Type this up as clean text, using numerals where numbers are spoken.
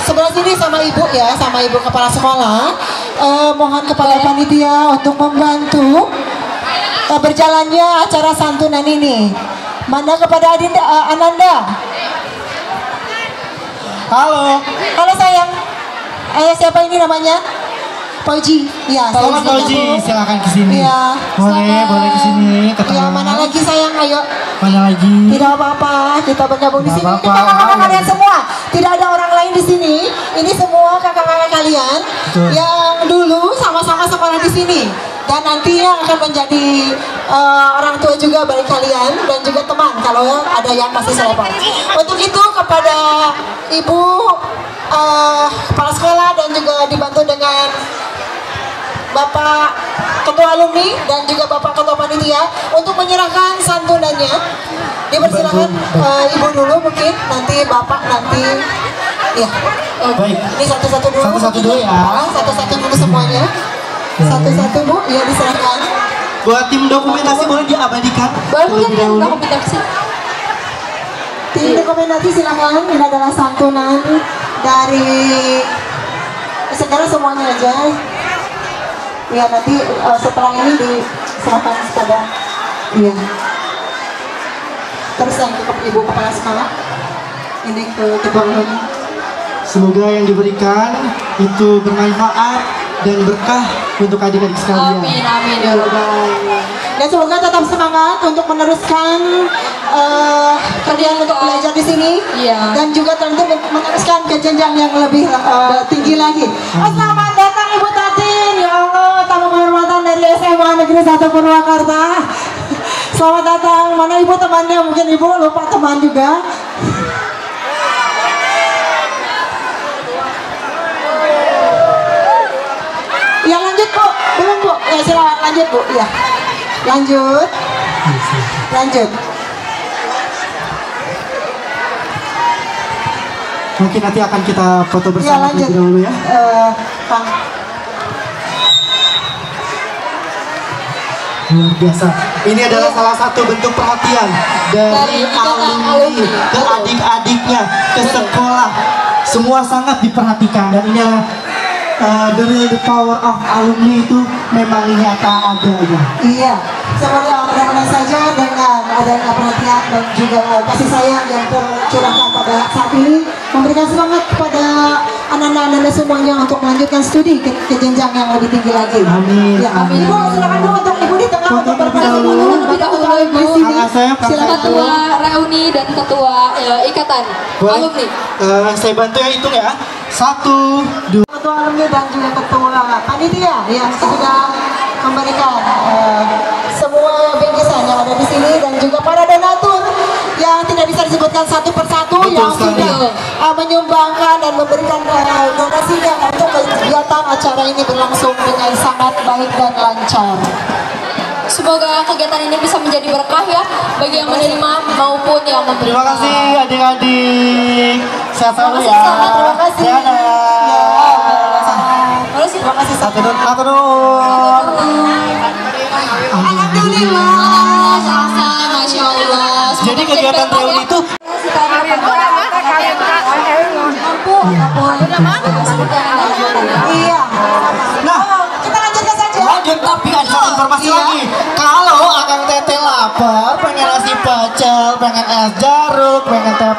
Sebelah sini sama ibu ya, sama ibu kepala sekolah. Mohon kepala panitia untuk membantu berjalannya acara santunan ini. Mana kepada Adinda, Ananda. Halo. Halo sayang. Siapa ini namanya? Poji. Ya. Selamat Poji. Silakan kesini. Ya. Boleh, boleh kesini. Ketemu. Ya, mana lagi sayang? Ayo. Mana lagi? Tidak apa-apa. Kita bergabung di sini. Kita kakak-kakak kalian semua. Tidak ada orang lain di sini. Ini semua kakak-kakak kalian yang dulu sama-sama sekolah di sini. Dan nantinya akan menjadi orang tua juga bagi kalian dan juga teman kalau ada yang masih selevel. Untuk itu kepada ibu kepala sekolah dan juga dibantu dengan bapak ketua alumni dan juga bapak ketua panitia untuk menyerahkan santunannya. Dipersilakan ibu dulu, mungkin nanti bapak nanti. Ya, ini satu-satu dulu. Satu-satu dulu ya. Satu-satu dulu semuanya. Satu-satu bu, ya diserahkan. Buat tim dokumentasi boleh diabadikan. Boleh kan dokumentasi. Tim dokumentasi silakan. Ini adalah santunan dari saudara semuanya aja. Ya nanti setelah ini diserahkan kepada dia. Terus yang ke ibu kepala sekolah. Ini ke ketua umum. Semoga yang diberikan itu bermanfaat dan berkah untuk adik-adik sekalian. Amin, amin ya Allah. Dan semoga tetap semangat untuk meneruskan kalian untuk belajar di sini, iya. Dan juga tentu meneruskan ke jenjang yang lebih tinggi lagi. Selamat datang Ibu Tatin, ya Allah, tamu kehormatan dari SMA Negeri Satu Purwakarta. Selamat datang. Mana ibu temannya? Mungkin ibu lupa teman juga. Yang lanjut bu, belum bu, ya silakan lanjut bu, ya lanjut, lanjut. Mungkin nanti akan kita foto bersama ya, dulu ya. Kang. Luar biasa. Ini adalah salah satu bentuk perhatian dari alumni ke adik-adiknya, ke sekolah. Semua sangat diperhatikan dan ini adalah the power of alumni itu memang nyata adanya. Iya, seperti apa-apa saja dengan adanya perhatian dan juga kasih sayang yang tercurahkan pada saat ini memberikan semangat kepada anak-anak semuanya untuk melanjutkan studi ke jenjang yang lebih tinggi lagi. Amin. Ya, amin. Ibu, silakan bu untuk ibu di tengah untuk berperan lebih dahulu di sini. Silakan ketua reuni dan ketua ikatan alumni. Saya bantu yang hitung ya. 1, 2. Ketua alumni dan juga ketua panitia yang sudah memberikan semua bingkisan yang ada di sini dan juga para donatur yang tidak bisa disebutkan satu persatu. Betul, yang sudah menyumbangkan dan memberikan donasinya untuk kegiatan acara ini berlangsung dengan sangat baik dan lancar. Semoga kegiatan ini bisa menjadi berkah ya bagi yang menerima maupun yang memberi. Terima kasih adik-adik. Sehat selalu ya. Terima kasih. Ya, terima kasih. Satu dulu. Satu dulu. Alhamdulillah. Masya Allah. Jadi kegiatan reuni itu. Iya. Tapi ada informasi lagi. Kalau Akang Tete lapar, pengen nasi pecel, pengen es jeruk, pengen teh.